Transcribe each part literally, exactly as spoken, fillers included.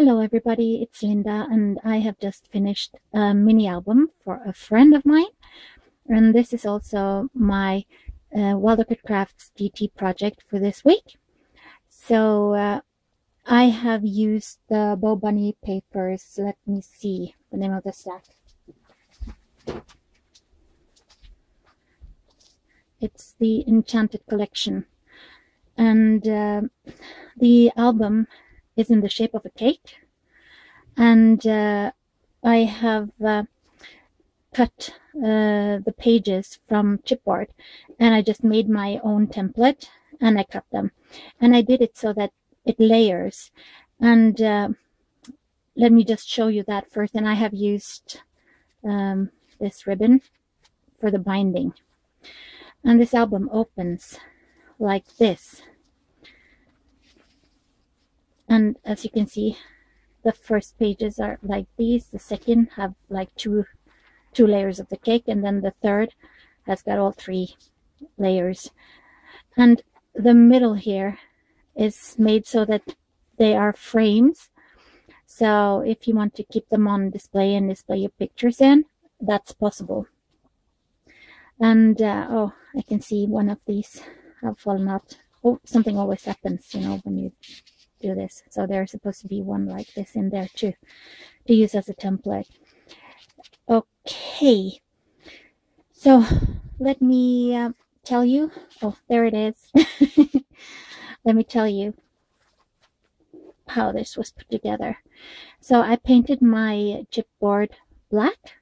Hello everybody, it's Linda, and I have just finished a mini album for a friend of mine, and this is also my uh, Wild Orchid Crafts D T project for this week. So uh, I have used the Bow Bunny papers. Let me see the name of the stack. It's the Enchanted Collection, and uh, the album is in the shape of a cake, and uh, I have uh, cut uh, the pages from chipboard, and I just made my own template and I cut them, and I did it so that it layers. And uh, let me just show you that first. And I have used um, this ribbon for the binding. And this album opens like this. And as you can see, the first pages are like these. The second have like two, two layers of the cake. And then the third has got all three layers. And the middle here is made so that they are frames. So if you want to keep them on display and display your pictures in, that's possible. And uh, oh, I can see one of these have fallen out. Oh, something always happens, you know, when you do this. So there's supposed to be one like this in there too, to use as a template. Okay, so let me uh, tell you. Oh, there it is. Let me tell you how this was put together. So I painted my chipboard black,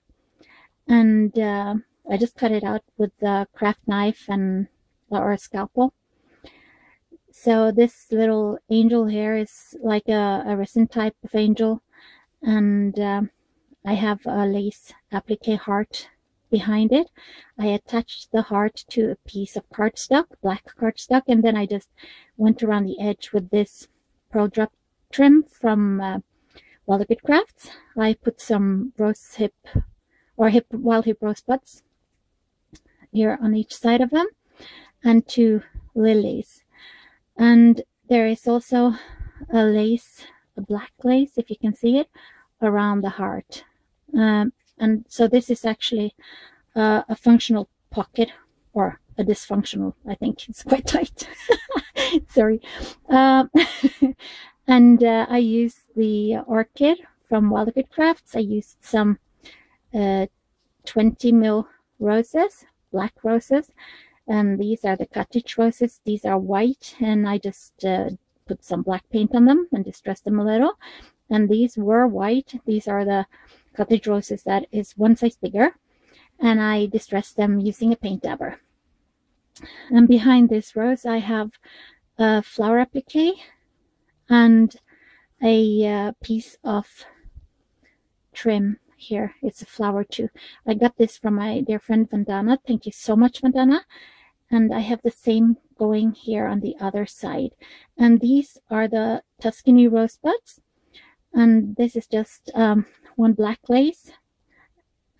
and uh, I just cut it out with the craft knife and or a scalpel. So this little angel here is like a, a resin type of angel, and uh, I have a lace applique heart behind it. I attached the heart to a piece of cardstock, black cardstock, and then I just went around the edge with this pearl drop trim from uh, Waller Good Crafts. I put some rose hip or hip wild hip rose buds here on each side of them, and two lilies. And there is also a lace, a black lace, if you can see it, around the heart. Um, and so this is actually uh, a functional pocket, or a dysfunctional, I think. It's quite tight. Sorry. Um, and uh, I used the orchid from Wild Orchid Crafts. I used some uh, twenty mil roses, black roses. And these are the cottage roses. These are white, and I just uh, put some black paint on them and distressed them a little. And these were white. These are the cottage roses that is one size bigger, and I distressed them using a paint dabber. And behind this rose I have a flower applique and a uh, piece of trim. Here it's a flower too. I got this from my dear friend Vandana. Thank you so much, Vandana. And I have the same going here on the other side. And these are the Tuscany Rose buds. And this is just um, one black lace.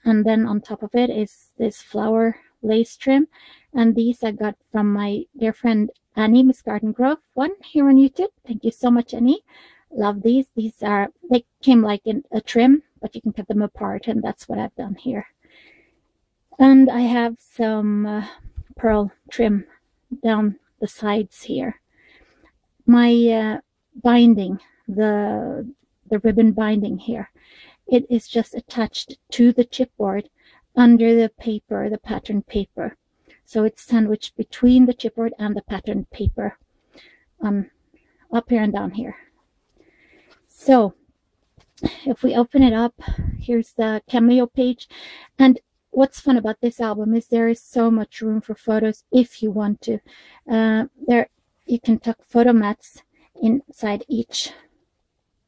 And then on top of it is this flower lace trim. And these I got from my dear friend Annie, Miss Garden Grove, one here on YouTube. Thank you so much, Annie. Love these. These are, they came like in a trim, but you can cut them apart, and that's what I've done here. And I have some uh, pearl trim down the sides here. My uh, binding, the the ribbon binding here, it is just attached to the chipboard under the paper, the pattern paper. So it's sandwiched between the chipboard and the pattern paper, um, up here and down here. So if we open it up, here's the cameo page. And what's fun about this album is there is so much room for photos if you want to. Uh, there you can tuck photo mats inside each.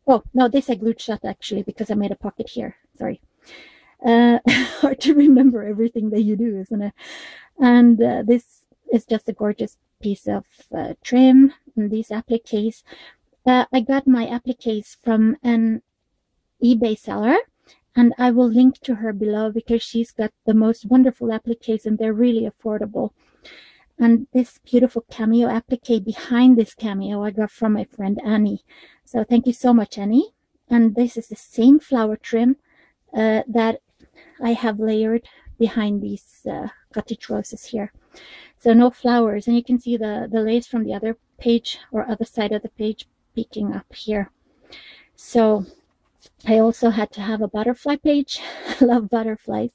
Oh, no, this I glued shut actually, because I made a pocket here. Sorry. Uh, hard to remember everything that you do, isn't it? And uh, this is just a gorgeous piece of uh, trim, and these appliques. Uh, I got my appliques from an eBay seller, and I will link to her below, because she's got the most wonderful appliques and they're really affordable. And this beautiful cameo applique behind this cameo I got from my friend Annie. So thank you so much, Annie. And this is the same flower trim uh, that I have layered behind these uh, cottage roses here. So no flowers, and you can see the, the leaves from the other page or other side of the page peeking up here. So I also had to have a butterfly page. I love butterflies.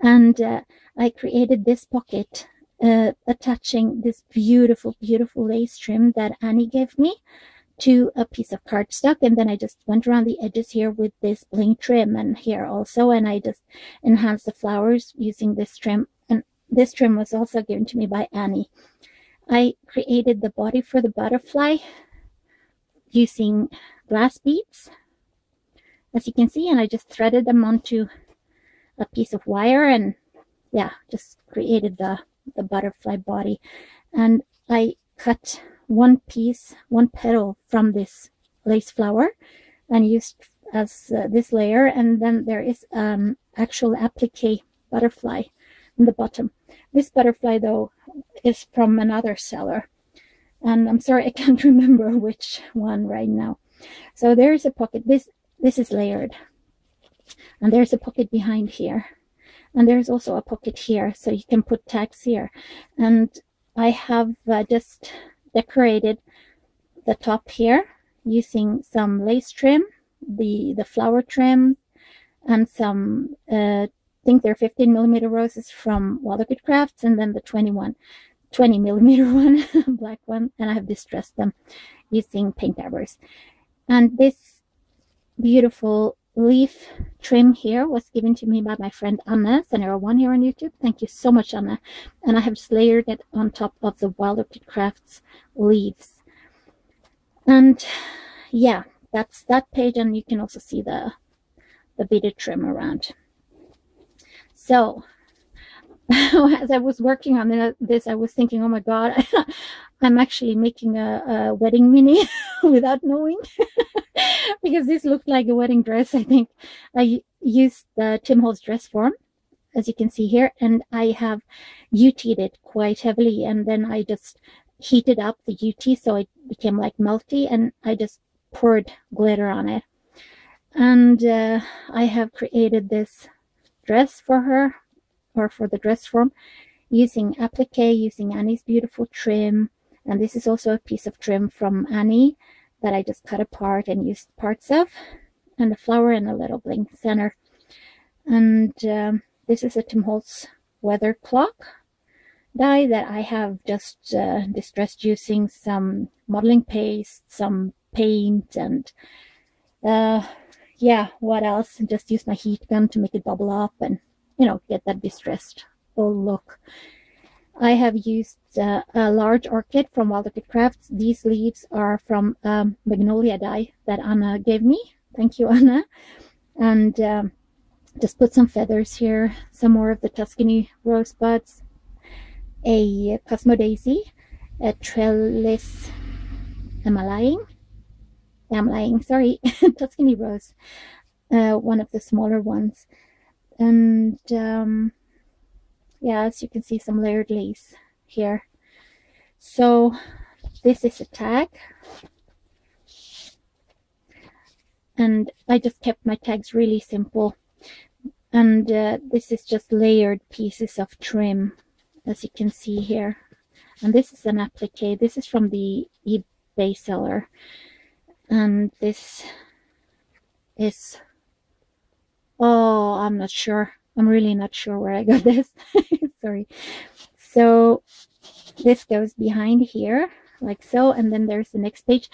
And uh, I created this pocket uh, attaching this beautiful, beautiful lace trim that Annie gave me to a piece of cardstock, and then I just went around the edges here with this bling trim, and here also, and I just enhanced the flowers using this trim. And this trim was also given to me by Annie. I created the body for the butterfly using glass beads, as you can see, and I just threaded them onto a piece of wire, and yeah, just created the, the butterfly body. And I cut one piece, one petal from this lace flower and used as uh, this layer, and then there is um, actual applique butterfly in the bottom. This butterfly though is from another seller, and I'm sorry I can't remember which one right now. So there's a pocket, this this is layered, and there's a pocket behind here, and there's also a pocket here, so you can put tags here. And I have uh, just decorated the top here using some lace trim, the the flower trim, and some uh, I think they're fifteen millimeter roses from Waller Good Crafts, and then the twenty-one twenty millimeter one black one, and I have distressed them using paint dabbers. And this beautiful leaf trim here was given to me by my friend Anna Senero one here on YouTube. Thank you so much, Anna. And I have just layered it on top of the Wild Orchid Crafts leaves. And yeah, that's that page, and you can also see the the beaded trim around. So as I was working on this, I was thinking, oh my god, I'm actually making a, a wedding mini without knowing, because this looked like a wedding dress. I think I used the Tim Holtz dress form, as you can see here, and I have U T'd it quite heavily, and then I just heated up the U T so it became like melty, and I just poured glitter on it. And uh, I have created this dress for her, or for the dress form, using applique, using Annie's beautiful trim. And this is also a piece of trim from Annie that I just cut apart and used parts of, and a flower and a little bling center. And um, this is a Tim Holtz weather clock die that I have just uh, distressed using some modeling paste, some paint, and uh, yeah, what else? Just use my heat gun to make it bubble up and, you know, get that distressed whole look. I have used uh, a large orchid from Wild Orchid Crafts. These leaves are from um, magnolia die that Anna gave me. Thank you, Anna. And um, just put some feathers here, some more of the Tuscany Rose buds, a Cosmodaisy, a trellis, am I lying? I'm lying, sorry, Tuscany Rose, uh, one of the smaller ones. And um, yeah, as you can see, some layered lace here. So this is a tag, and I just kept my tags really simple. And uh, this is just layered pieces of trim, as you can see here. And this is an applique. This is from the eBay seller, and this is, oh, I'm not sure. I'm really not sure where I got this. Sorry. So this goes behind here like so, and then there's the next page.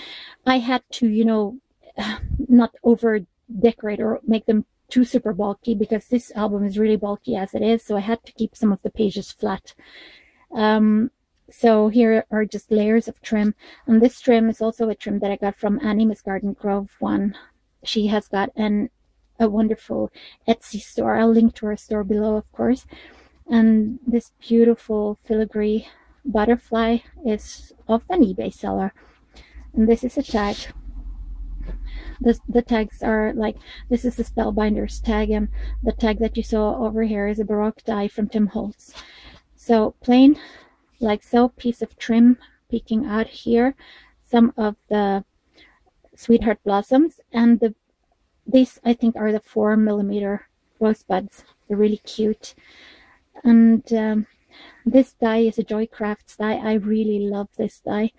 I had to, you know, not over decorate or make them too super bulky, because this album is really bulky as it is, so I had to keep some of the pages flat. Um, so here are just layers of trim, and this trim is also a trim that I got from Annie, Miss Garden Grove one. She has got an a wonderful Etsy store. I'll link to her store below, of course. And this beautiful filigree butterfly is of an eBay seller, and this is a tag. This, the tags are like, this is the Spellbinders tag, and the tag that you saw over here is a Baroque die from Tim Holtz. So plain like so, piece of trim peeking out here, some of the sweetheart blossoms, and the These, I think, are the four millimeter rose buds. They're really cute. And um, this die is a Joy Crafts die. I really love this die.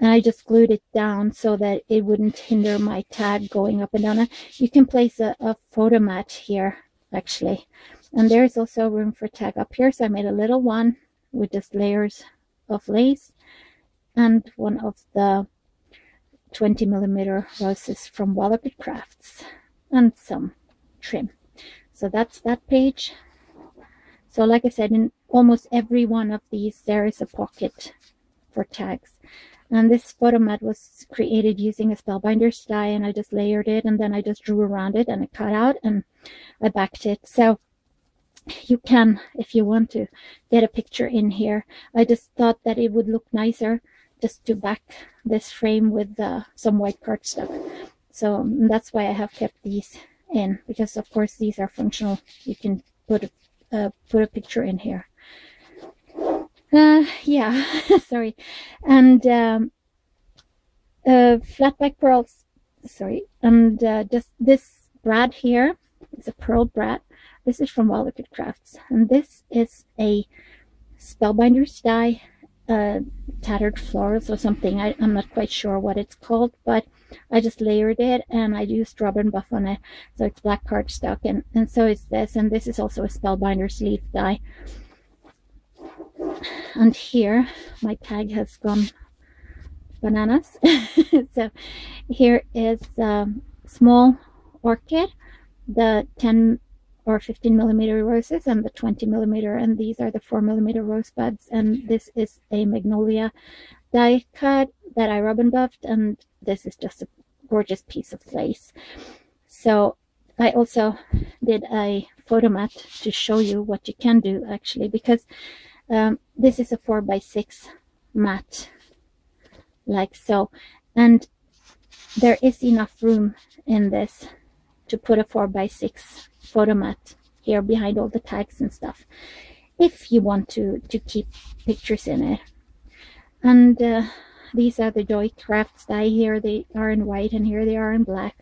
And I just glued it down so that it wouldn't hinder my tag going up and down. You can place a, a photo mat here, actually. And there's also room for tag up here. So I made a little one with just layers of lace and one of the twenty millimeter roses from Waller Good Crafts and some trim. So that's that page. So like I said, in almost every one of these, there is a pocket for tags. And this photo mat was created using a Spellbinders die, and I just layered it, and then I just drew around it and I cut out and I backed it. So you can, if you want to, get a picture in here. I just thought that it would look nicer just to back this frame with uh, some white cardstock. So um, that's why I have kept these in, because of course these are functional. You can put a, uh, put a picture in here. Uh, yeah, sorry. And um, uh, flat back pearls, sorry. And uh, just this brad here is a pearl brad. This is from Waller Good Crafts. And this is a Spellbinders die. Uh, tattered florals or something. I, I'm not quite sure what it's called, but I just layered it and I used rubber and buff on it, so it's black cardstock, and and so is this. And this is also a Spellbinders leaf die. And here my tag has gone bananas. So here is um, small orchid, the ten or fifteen millimeter roses and the twenty millimeter, and these are the four millimeter rose buds. And this is a magnolia die cut that I rub and buffed, and this is just a gorgeous piece of lace. So I also did a photo mat to show you what you can do, actually, because um, this is a four by six mat, like so, and there is enough room in this to put a four by six photo mat here behind all the tags and stuff, if you want to to keep pictures in it. And uh, these are the Joy Crafts die. Here they are in white and here they are in black.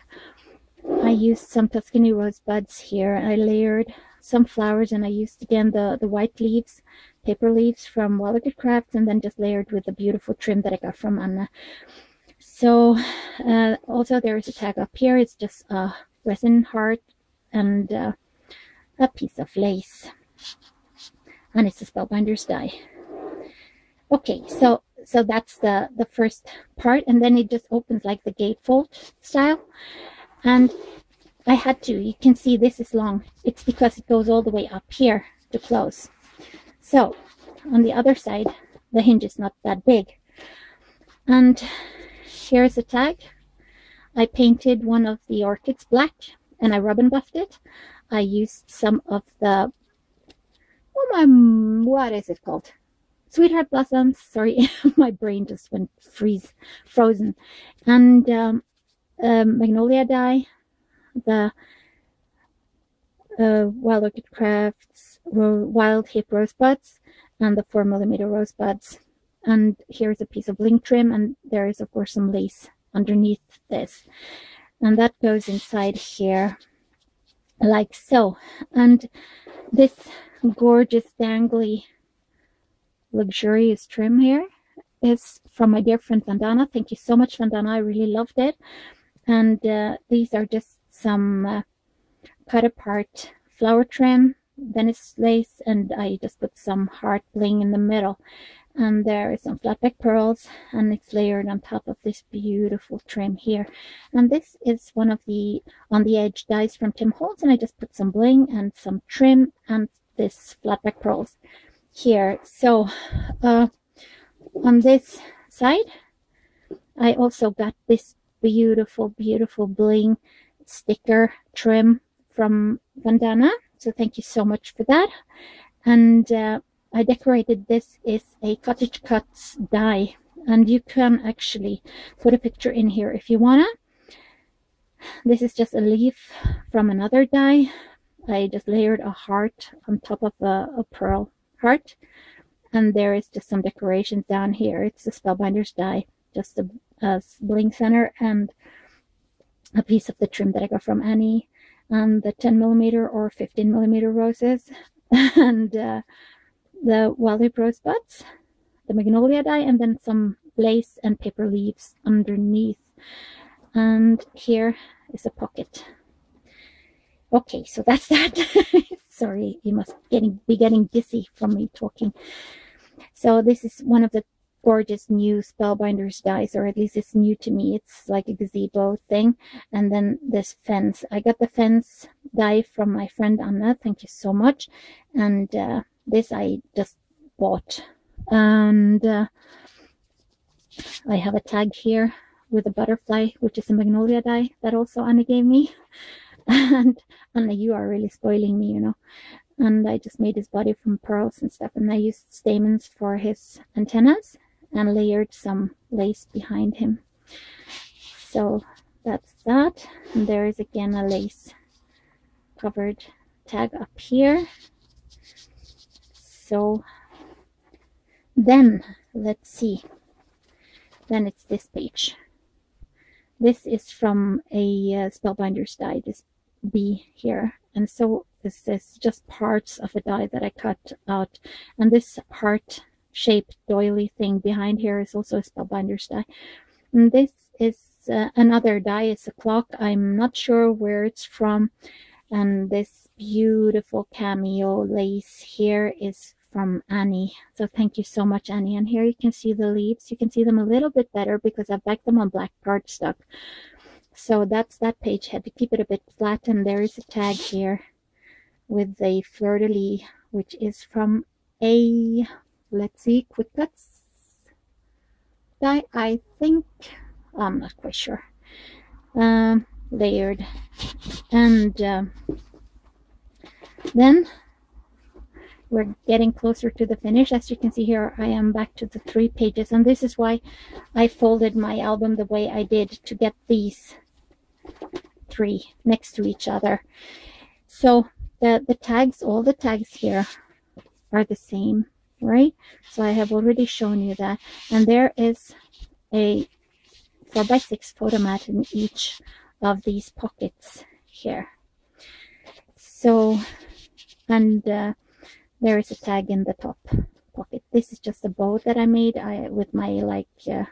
I used some Tuscany Rose buds here. I layered some flowers, and I used again the the white leaves, paper leaves from Waller Good Crafts, and then just layered with the beautiful trim that I got from Anna. So uh, also there is a tag up here. It's just a resin heart and uh, a piece of lace, and it's a Spellbinders die. Okay, so so that's the the first part, and then it just opens like the gatefold style. And I had to, you can see this is long, it's because it goes all the way up here to close. So on the other side the hinge is not that big. And here's a tag. I painted one of the orchids black, and I rub and buffed it. I used some of the, oh my, what is it called? Sweetheart blossoms. Sorry, my brain just went freeze, frozen. And um, uh, magnolia dye, the uh, Wild Orchid Crafts ro wild hip rosebuds, and the four millimeter rosebuds. And here's a piece of link trim, and there is of course some lace underneath this. And that goes inside here, like so. And this gorgeous, dangly, luxurious trim here is from my dear friend Vandana. Thank you so much, Vandana. I really loved it. And uh, these are just some uh, cut-apart flower trim, Venice lace, and I just put some heart bling in the middle. And there is some flatback pearls, and it's layered on top of this beautiful trim here. And this is one of the on the edge dies from Tim Holtz, and I just put some bling and some trim and this flatback pearls here. So uh, on this side, I also got this beautiful, beautiful bling sticker trim from Vandana. So thank you so much for that. And uh, I decorated this is a Cottage Cuts die, and you can actually put a picture in here if you wanna. This is just a leaf from another die. I just layered a heart on top of a, a pearl heart, and there is just some decorations down here. It's the Spellbinders die, just a, a bling center and a piece of the trim that I got from Annie, and the ten millimeter or fifteen millimeter roses, and uh, the wild rose buds, the magnolia dye, and then some lace and paper leaves underneath. And here is a pocket. Okay, so that's that. Sorry, you must getting, be getting dizzy from me talking. So this is one of the gorgeous new Spellbinders dies, or at least it's new to me. It's like a gazebo thing. And then this fence. I got the fence die from my friend Anna. Thank you so much. And uh, this I just bought. And uh, I have a tag here with a butterfly, which is a magnolia die that also Anna gave me. And Anna, you are really spoiling me, you know. And I just made his body from pearls and stuff. And I used stamens for his antennas and layered some lace behind him. So that's that. And there is again a lace covered tag up here. So then let's see. Then it's this page. This is from a uh, Spellbinders die, this bee here. And so this is just parts of a die that I cut out. And this heart shaped doily thing behind here is also a Spellbinders die. And this is uh, another die. It's a clock. I'm not sure where it's from. And this beautiful cameo lace here is from Annie. So thank you so much, Annie. And here you can see the leaves. You can see them a little bit better because I backed them on black cardstock. So that's that page. Had to keep it a bit flat. And there is a tag here with a fleur-de-lis, which is from a... let's see, Quick Cuts die, I think. I'm not quite sure. Um, layered. And um, then we're getting closer to the finish. As you can see here, I am back to the three pages. And this is why I folded my album the way I did, to get these three next to each other. So the, the tags, all the tags here are the same. Right, so I have already shown you that. And there is a four by six photo mat in each of these pockets here. So, and uh, there is a tag in the top pocket. This is just a bow that I made I with my like uh,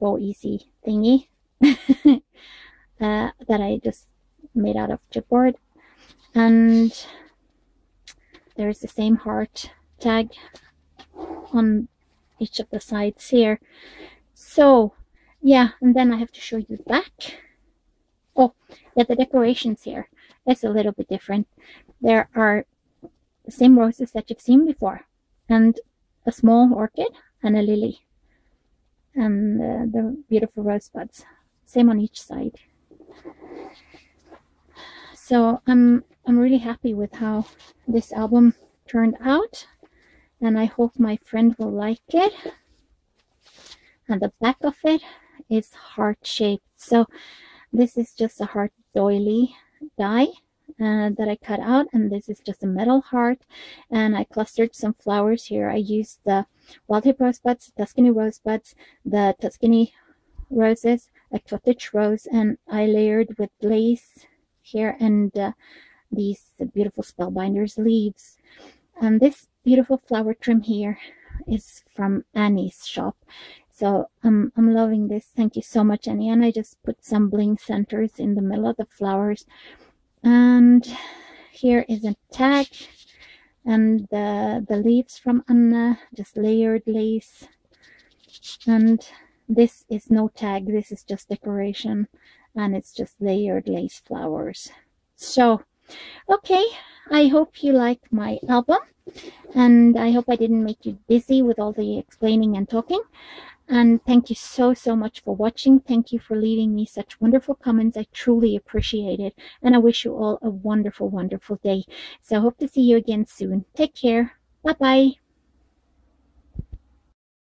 bow easy thingy uh, that I just made out of chipboard. And there is the same heart tag on each of the sides here. So yeah, and then I have to show you back. Oh yeah, the decorations here, it's a little bit different. There are the same roses that you've seen before, and a small orchid and a lily, and uh, the beautiful rosebuds, same on each side. So I'm I'm really happy with how this album turned out. And I hope my friend will like it. And the back of it is heart-shaped. So this is just a heart doily die uh, that I cut out. And this is just a metal heart. And I clustered some flowers here. I used the wild hip rosebuds, Tuscany rosebuds, the Tuscany roses, a cottage rose. And I layered with lace here and uh, these beautiful Spellbinders leaves. And this beautiful flower trim here is from Annie's shop. So um, I'm loving this. Thank you so much, Annie. And I just put some bling centers in the middle of the flowers. And here is a tag. And the, the leaves from Anna, just layered lace. And this is no tag. This is just decoration. And it's just layered lace flowers. So, okay. I hope you like my album, and I hope I didn't make you dizzy with all the explaining and talking. And thank you so, so much for watching. Thank you for leaving me such wonderful comments. I truly appreciate it. And I wish you all a wonderful, wonderful day. So I hope to see you again soon. Take care. Bye-bye.